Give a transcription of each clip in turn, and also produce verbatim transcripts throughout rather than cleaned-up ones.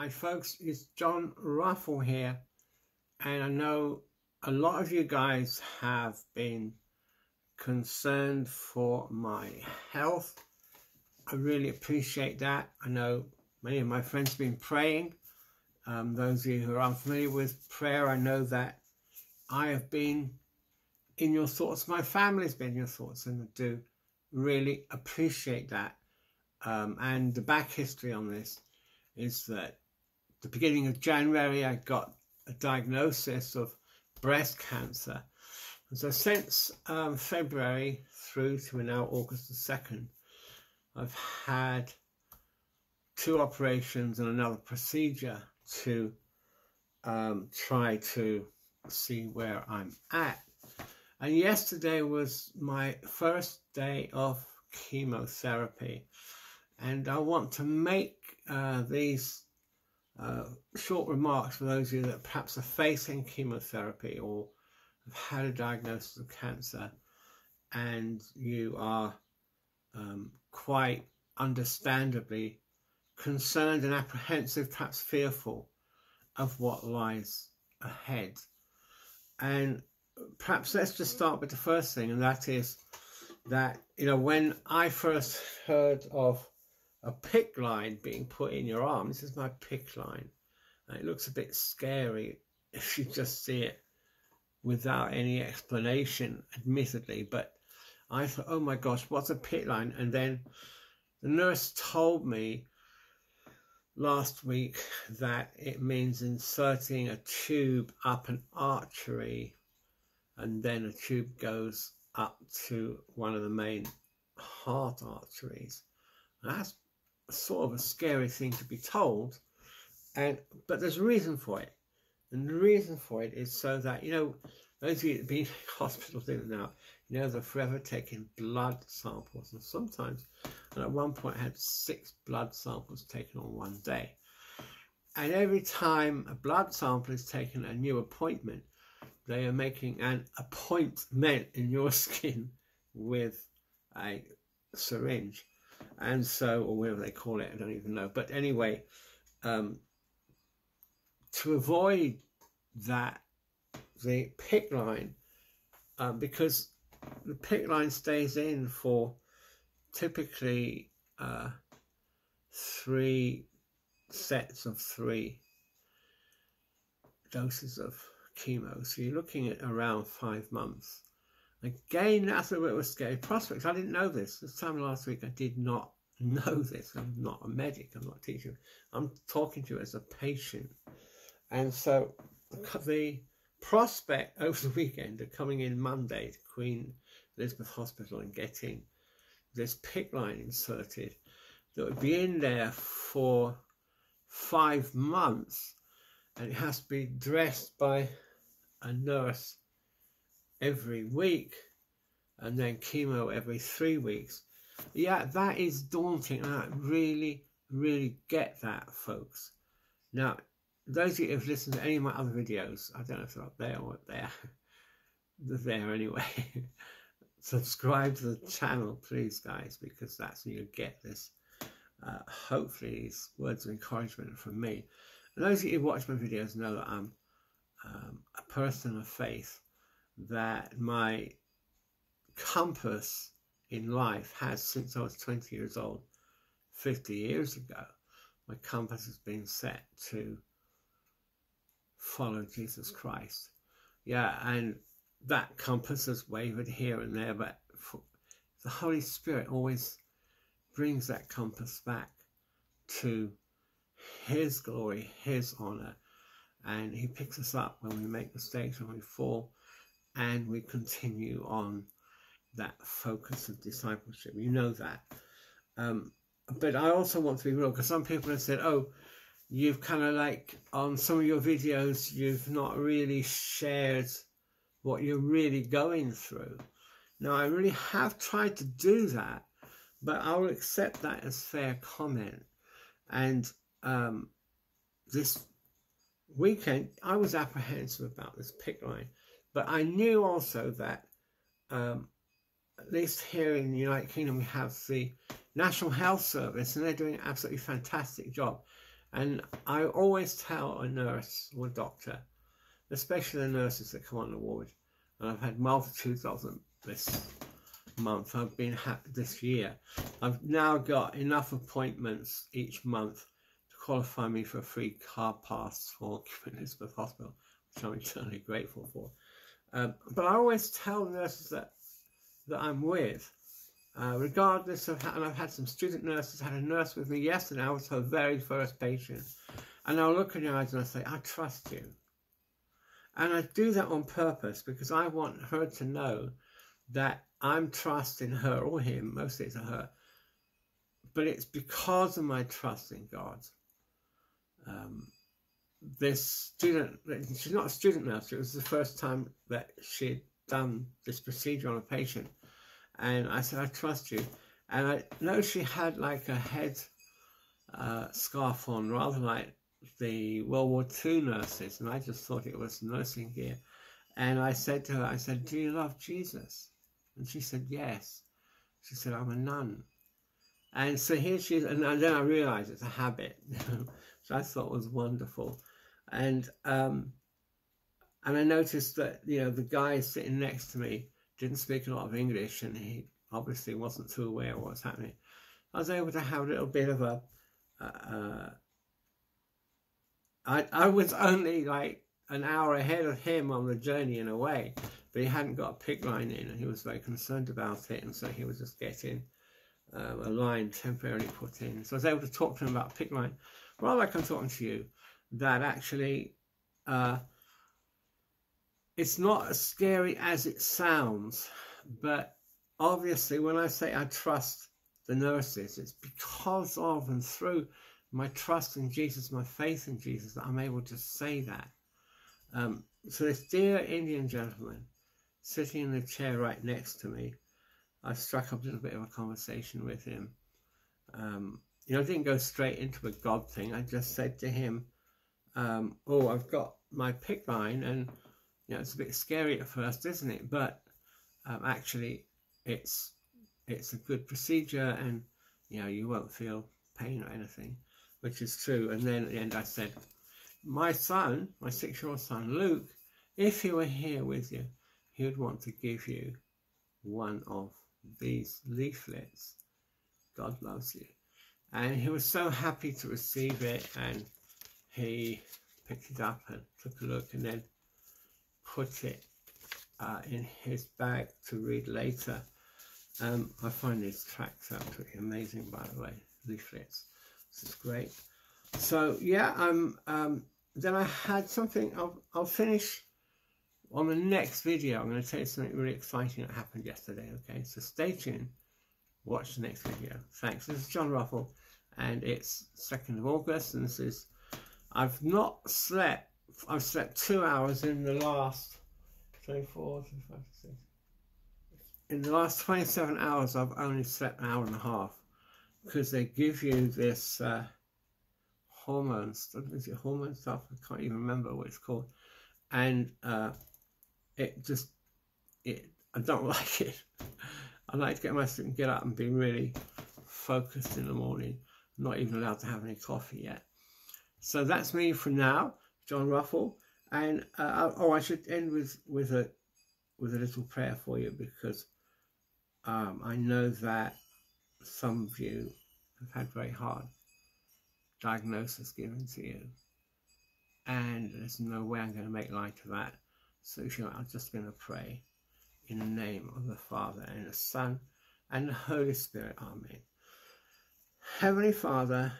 Hi folks, it's John Ruffle here, and I know a lot of you guys have been concerned for my health. I really appreciate that. I know many of my friends have been praying. Um, those of you who are unfamiliar with prayer, I know that I have been in your thoughts, my family's been in your thoughts, and I do really appreciate that. Um, and the back history on this is that the beginning of January I got a diagnosis of breast cancer, and so since um, February through to now August the second I've had two operations and another procedure to um, try to see where I'm at. And yesterday was my first day of chemotherapy, and I want to make Uh, these uh, short remarks for those of you that perhaps are facing chemotherapy or have had a diagnosis of cancer, and you are um, quite understandably concerned and apprehensive, perhaps fearful of what lies ahead. And perhaps let's just start with the first thing, and that is that, you know, when I first heard of a P I C C line being put in your arm. This is my P I C C line. And it looks a bit scary if you just see it without any explanation, admittedly. But I thought, oh my gosh, what's a P I C C line? And then the nurse told me last week that it means inserting a tube up an artery, and then a tube goes up to one of the main heart arteries. That's sort of a scary thing to be told, and but there's a reason for it, and the reason for it is so that, you know, those of you that have been in hospitals now, you know, they're forever taking blood samples, and sometimes, and at one point I had six blood samples taken on one day, and every time a blood sample is taken, a new appointment, they are making an appointment in your skin with a syringe. And so, or whatever they call it, I don't even know. But anyway, um, to avoid that, the P I C C line, um, because the P I C C line stays in for typically uh, three sets of three doses of chemo. So you're looking at around five months. Again, that's a bit of a scary prospect. I didn't know this. This time last week, I did not know this. I'm not a medic. I'm not a teacher. I'm talking to you as a patient. And so the prospect over the weekend of coming in Monday to Queen Elizabeth Hospital and getting this P I C C line inserted that would be in there for five months, and it has to be dressed by a nurse every week, and then chemo every three weeks. Yeah, that is daunting. I really, really get that, folks. Now, those of you who have listened to any of my other videos, I don't know if they're up there or up there. They're there anyway. Subscribe to the channel, please, guys, because that's when you get this. Uh, hopefully, these words of encouragement from me. And those of you who watch my videos know that I'm um, a person of faith, that my compass in life has, since I was twenty years old, fifty years ago, my compass has been set to follow Jesus Christ. Yeah, and that compass has wavered here and there, but for, the Holy Spirit always brings that compass back to His glory, His honor, and He picks us up when we make mistakes, when we fall, and we continue on that focus of discipleship. You know that. Um, but I also want to be real, because some people have said, oh, you've kind of like, on some of your videos, you've not really shared what you're really going through. Now, I really have tried to do that, but I will accept that as fair comment. And um, this weekend, I was apprehensive about this P I C C line. But I knew also that, um, at least here in the United Kingdom, we have the National Health Service, and they're doing an absolutely fantastic job. And I always tell a nurse or a doctor, especially the nurses that come on the ward, and I've had multitudes of them this month, I've been happy this year. I've now got enough appointments each month to qualify me for a free car pass for Queen Elizabeth Hospital, which I'm eternally grateful for. Um, but I always tell nurses that, that I'm with, uh, regardless of how, and I've had some student nurses, I had a nurse with me yesterday, I was her very first patient, and I'll look in her eyes and I say, I trust you. And I do that on purpose because I want her to know that I'm trusting her or him, mostly it's her, but it's because of my trust in God. Um, this student, she's not a student nurse, it was the first time that she'd done this procedure on a patient. And I said, I trust you. And I know she had like a head uh, scarf on, rather like the World War Two nurses, and I just thought it was nursing gear. And I said to her, I said, do you love Jesus? And she said, yes. She said, I'm a nun. And so here she is. And then I realized it's a habit, which I thought was wonderful. And um, and I noticed that, you know, the guy sitting next to me didn't speak a lot of English, and he obviously wasn't too aware of what was happening. I was able to have a little bit of a... Uh, I, I was only like an hour ahead of him on the journey in a way. But he hadn't got a PICC line in, and he was very concerned about it, and so he was just getting um, a line temporarily put in. So I was able to talk to him about PICC line, rather like I'm talking to you, that actually uh, it's not as scary as it sounds, but obviously when I say I trust the nurses, it's because of and through my trust in Jesus, my faith in Jesus, that I'm able to say that. Um, so this dear Indian gentleman, sitting in the chair right next to me, I struck up a little bit of a conversation with him. Um, you know, I didn't go straight into a God thing. I just said to him, um, oh, I've got my PICC line, and, you know, it's a bit scary at first, isn't it? But um, actually, it's, it's a good procedure, and, you know, you won't feel pain or anything, which is true. And then at the end I said, my son, my six-year-old son, Luke, if he were here with you, he would want to give you one of these leaflets. God loves you. And he was so happy to receive it, and he picked it up and took a look and then put it uh, in his bag to read later. Um, I find these tracts absolutely amazing, by the way, leaflets. This is great. So yeah, I'm, um, then I had something, I'll, I'll finish on the next video. I'm going to tell you something really exciting that happened yesterday, okay? So stay tuned, watch the next video. Thanks, this is John Ruffle, and it's second of August, and this is, I've not slept, I've slept two hours in the last twenty-four, twenty-five, twenty-six. In the last twenty-seven hours, I've only slept an hour and a half, because they give you this... Uh, hormone stuff, is it hormone stuff? I can't even remember what it's called. And uh, it just, it, I don't like it. I like to get my sleep and get up and be really focused in the morning. I'm not even allowed to have any coffee yet. So that's me for now, John Ruffle. And, uh, oh, I should end with, with, a, with a little prayer for you, because um, I know that some of you have had very hard diagnosis given to you, and there's no way I'm going to make light of that. So you know, I'm just going to pray in the name of the Father and the Son and the Holy Spirit. Amen. Heavenly Father,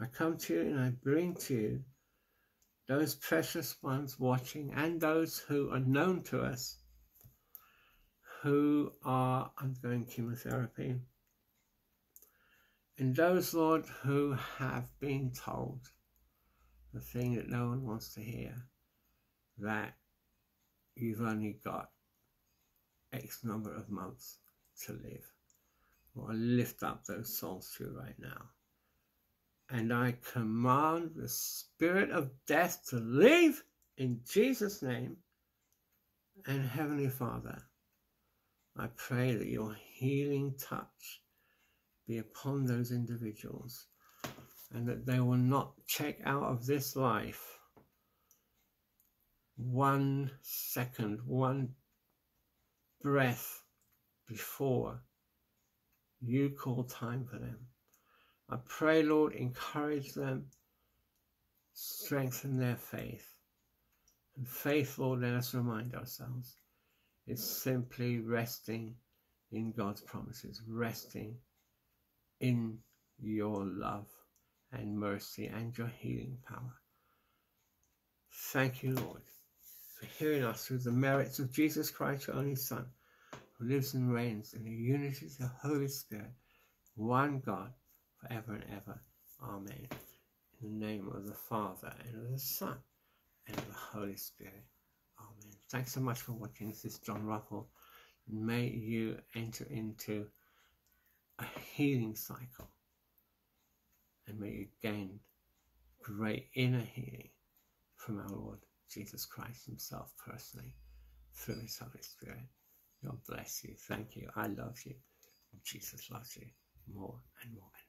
I come to you and I bring to you those precious ones watching and those who are known to us who are undergoing chemotherapy. And those, Lord, who have been told the thing that no one wants to hear, that you've only got X number of months to live. Well, I lift up those souls to you right now. And I command the spirit of death to leave in Jesus' name. And Heavenly Father, I pray that your healing touch be upon those individuals, and that they will not check out of this life one second, one breath before you call time for them. I pray, Lord, encourage them, strengthen their faith. And faith, Lord, let us remind ourselves, is simply resting in God's promises, resting in your love and mercy and your healing power. Thank you, Lord, for hearing us through the merits of Jesus Christ, your only Son, who lives and reigns in the unity of the Holy Spirit, one God, forever and ever. Amen. In the name of the Father, and of the Son, and of the Holy Spirit. Amen. Thanks so much for watching. This is John Ruffle. May you enter into a healing cycle, and may you gain great inner healing from our Lord Jesus Christ himself personally through his Holy Spirit. God bless you. Thank you. I love you. Jesus loves you more and more.